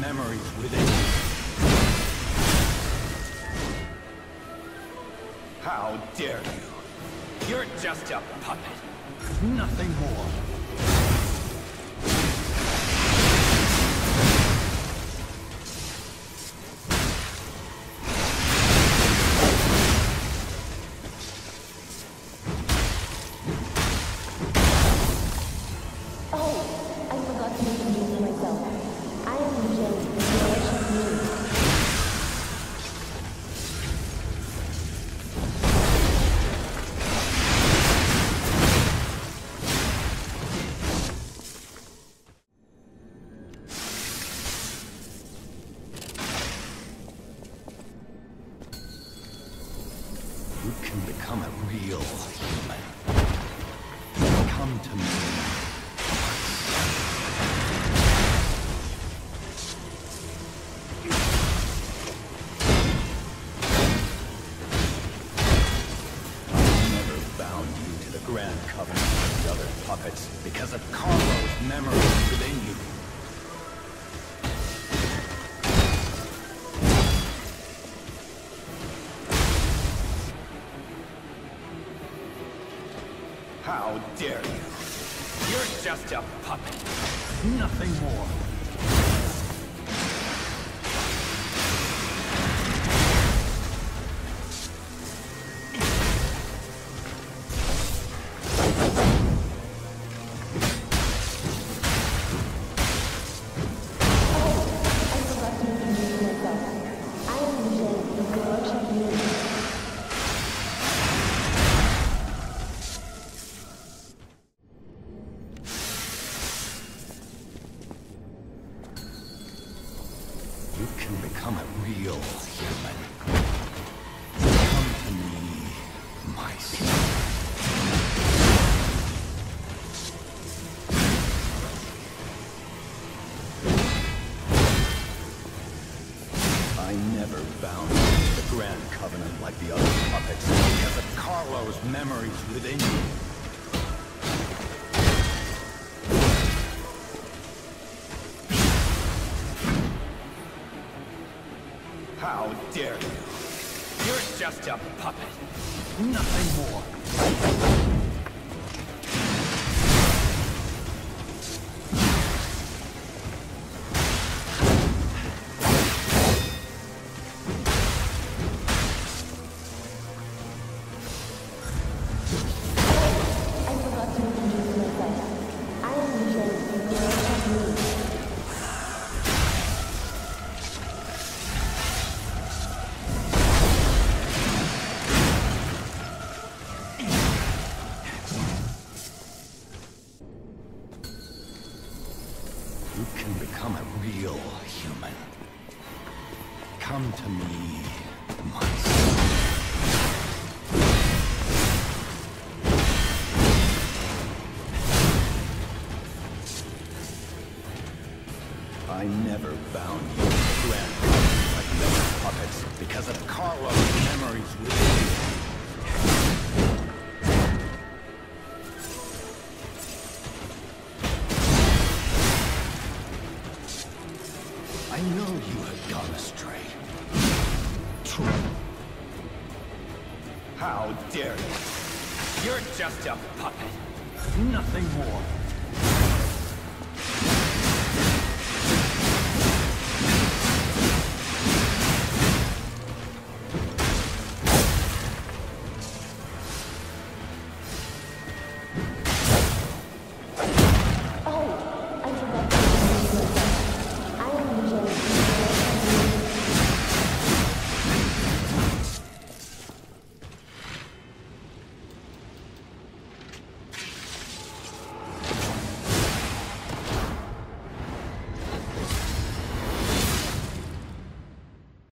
memories within you. How dare you? You're just a puppet, nothing more. How dare you? You're just a puppet, nothing more. How dare you? You're just a puppet, nothing more. I never bound you to the ground like little puppets because of Carlo's memories with you. I know you have gone astray. True. How dare you? You're just a puppet, nothing more.